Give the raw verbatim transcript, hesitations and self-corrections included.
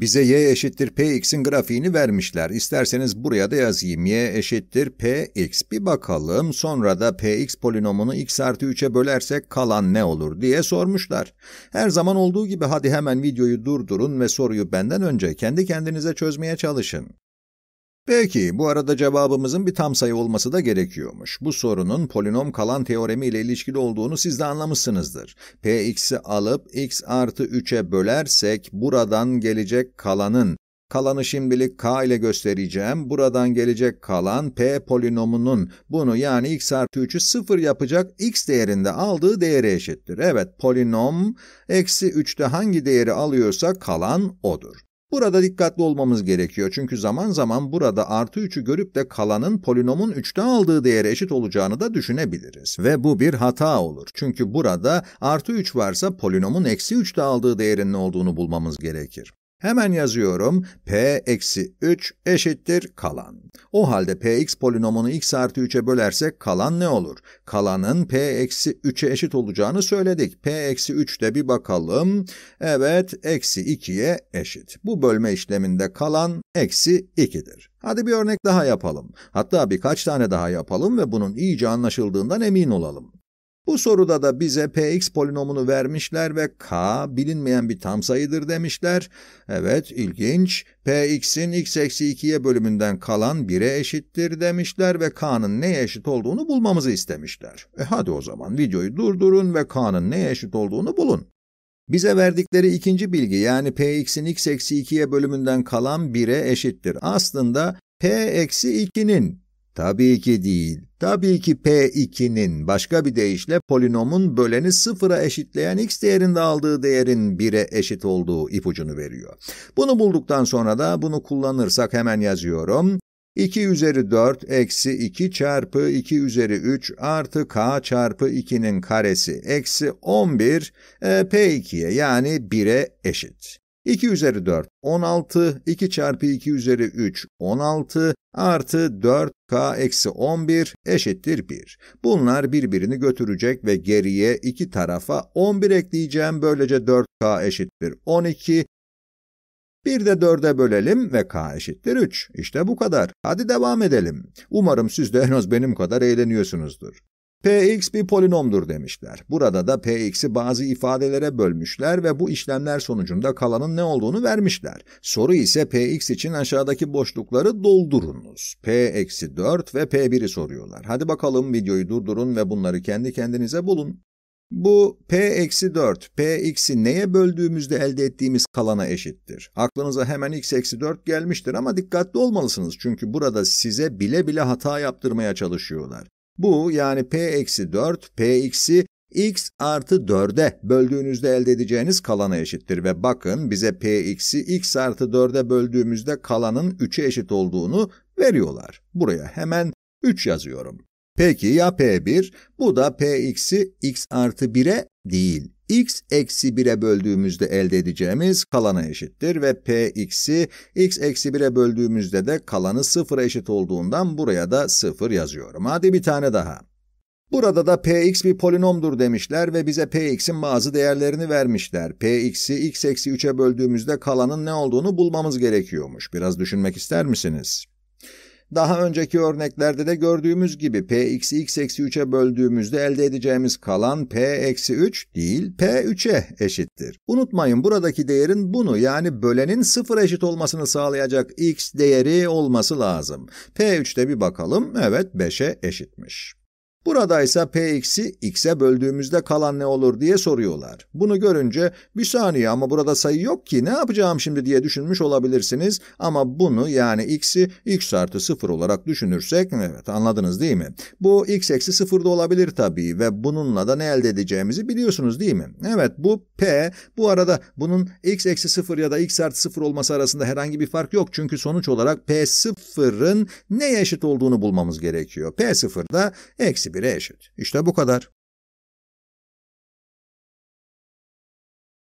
Bize y eşittir px'in grafiğini vermişler. İsterseniz buraya da yazayım. Y eşittir px. Bir bakalım, sonra da px polinomunu x artı üçe bölersek kalan ne olur diye sormuşlar. Her zaman olduğu gibi hadi hemen videoyu durdurun ve soruyu benden önce kendi kendinize çözmeye çalışın. Peki, bu arada cevabımızın bir tam sayı olması da gerekiyormuş. Bu sorunun polinom kalan teoremi ile ilişkili olduğunu siz de anlamışsınızdır. Px'i alıp x artı üçe bölersek buradan gelecek kalanın, kalanı şimdilik k ile göstereceğim, buradan gelecek kalan p polinomunun, bunu yani x artı üçü sıfır yapacak x değerinde aldığı değere eşittir. Evet, polinom eksi üçte hangi değeri alıyorsa kalan odur. Burada dikkatli olmamız gerekiyor çünkü zaman zaman burada artı üçü görüp de kalanın polinomun üçte aldığı değere eşit olacağını da düşünebiliriz. Ve bu bir hata olur. Çünkü burada artı üç varsa polinomun eksi üçte aldığı değerin ne olduğunu bulmamız gerekir. Hemen yazıyorum, p eksi üç eşittir kalan. O halde px polinomunu x artı üçe bölersek kalan ne olur? Kalanın p eksi üçe eşit olacağını söyledik. P eksi üçte bir bakalım. Evet, eksi ikiye eşit. Bu bölme işleminde kalan eksi ikidir. Hadi bir örnek daha yapalım. Hatta birkaç tane daha yapalım ve bunun iyice anlaşıldığından emin olalım. Bu soruda da bize px polinomunu vermişler ve k bilinmeyen bir tam sayıdır demişler. Evet, ilginç. Px'in x eksi ikiye bölümünden kalan bire eşittir demişler ve k'nın neye eşit olduğunu bulmamızı istemişler. E hadi o zaman videoyu durdurun ve k'nın neye eşit olduğunu bulun. Bize verdikleri ikinci bilgi, yani px'in x eksi ikiye bölümünden kalan bire eşittir. Aslında p eksi ikinin, tabii ki değil. Tabii ki p ikinin, başka bir deyişle polinomun böleni sıfıra eşitleyen x değerinde aldığı değerin bire eşit olduğu ipucunu veriyor. Bunu bulduktan sonra da bunu kullanırsak hemen yazıyorum. iki üzeri dört eksi iki çarpı iki üzeri üç artı k çarpı ikinin karesi eksi on bir e, p ikiye yani bire eşit. iki üzeri dört on altı, iki çarpı iki üzeri üç on altı artı dört k eksi on bir eşittir bir. Bunlar birbirini götürecek ve geriye iki tarafa on bir ekleyeceğim. Böylece dört k eşittir on iki. Bir de dörde bölelim ve k eşittir üç. İşte bu kadar. Hadi devam edelim. Umarım siz de en az benim kadar eğleniyorsunuzdur. Px bir polinomdur demişler. Burada da px'i bazı ifadelere bölmüşler ve bu işlemler sonucunda kalanın ne olduğunu vermişler. Soru ise px için aşağıdaki boşlukları doldurunuz. p eksi dört ve p biri soruyorlar. Hadi bakalım, videoyu durdurun ve bunları kendi kendinize bulun. Bu p eksi dört, px'i neye böldüğümüzde elde ettiğimiz kalana eşittir. Aklınıza hemen x eksi dört gelmiştir ama dikkatli olmalısınız çünkü burada size bile bile hata yaptırmaya çalışıyorlar. Bu yani p eksi dört, px'i x artı dörde böldüğünüzde elde edeceğiniz kalana eşittir. Ve bakın bize px'i x artı dörde böldüğümüzde kalanın üçe eşit olduğunu veriyorlar. Buraya hemen üç yazıyorum. Peki ya p bir? Bu da px'i x artı bire değil, x eksi bire böldüğümüzde elde edeceğimiz kalana eşittir ve px'i x eksi bire böldüğümüzde de kalanı sıfıra eşit olduğundan buraya da sıfır yazıyorum. Hadi bir tane daha. Burada da px bir polinomdur demişler ve bize px'in bazı değerlerini vermişler. Px'i x eksi üçe böldüğümüzde kalanın ne olduğunu bulmamız gerekiyormuş. Biraz düşünmek ister misiniz? Daha önceki örneklerde de gördüğümüz gibi px'i x eksi üçe böldüğümüzde elde edeceğimiz kalan p eksi üç değil p üçe eşittir. Unutmayın, buradaki değerin bunu yani bölenin sıfıra eşit olmasını sağlayacak x değeri olması lazım. p üçte bir bakalım, evet beşe eşitmiş. Burada ise px'i x'e böldüğümüzde kalan ne olur diye soruyorlar. Bunu görünce bir saniye ama burada sayı yok ki ne yapacağım şimdi diye düşünmüş olabilirsiniz. Ama bunu yani x'i x artı sıfır olarak düşünürsek, evet anladınız değil mi? Bu x eksi sıfır da olabilir tabii ve bununla da ne elde edeceğimizi biliyorsunuz değil mi? Evet, bu p, bu arada bunun x eksi sıfır ya da x artı sıfır olması arasında herhangi bir fark yok. Çünkü sonuç olarak p sıfırın neye eşit olduğunu bulmamız gerekiyor. p sıfır da eksi bire eşit. İşte bu kadar.